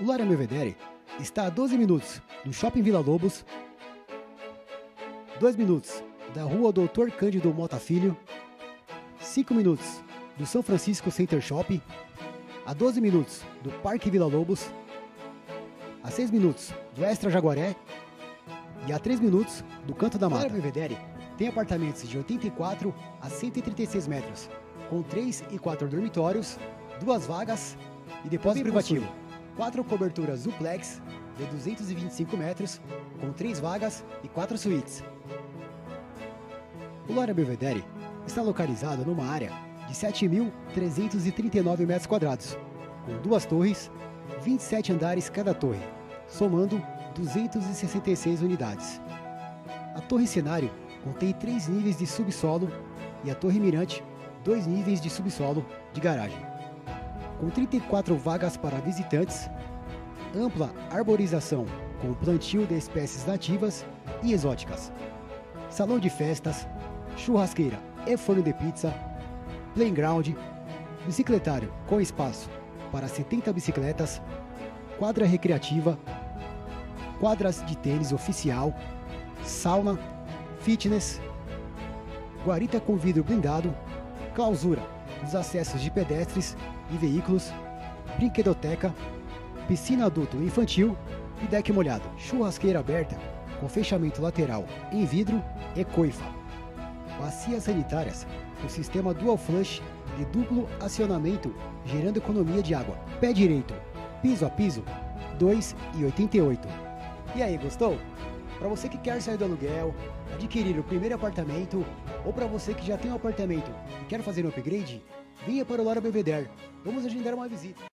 O Lorian Belvedere está a 12 minutos do Shopping Vila Lobos, 2 minutos da Rua Doutor Cândido Mota Filho, 5 minutos do São Francisco Center Shopping, a 12 minutos do Parque Vila Lobos, a 6 minutos do Extra Jaguaré e a 3 minutos do Canto da Mata. O Lorian Belvedere tem apartamentos de 84 a 136 metros, com 3 e 4 dormitórios, 2 vagas e depósito privativo. 4 coberturas duplex de 225 metros, com 3 vagas e 4 suítes. O Lorian Belvedere está localizado numa área de 7.339 metros quadrados, com 2 torres, 27 andares cada torre, somando 266 unidades. A Torre Cenário contém 3 níveis de subsolo e a Torre Mirante, 2 níveis de subsolo de garagem. Com 34 vagas para visitantes, ampla arborização com plantio de espécies nativas e exóticas, salão de festas, churrasqueira e forno de pizza, playground, bicicletário com espaço para 70 bicicletas, quadra recreativa, quadras de tênis oficial, sauna, fitness, guarita com vidro blindado, clausura dos acessos de pedestres e veículos, brinquedoteca, piscina adulto e infantil e deck molhado, churrasqueira aberta com fechamento lateral em vidro e coifa, bacias sanitárias com sistema dual flush de duplo acionamento gerando economia de água, pé direito, piso a piso, 2,88. E aí, gostou? Para você que quer sair do aluguel, adquirir o primeiro apartamento, ou para você que já tem um apartamento e quer fazer um upgrade, venha para o Lorian Belvedere. Vamos agendar uma visita.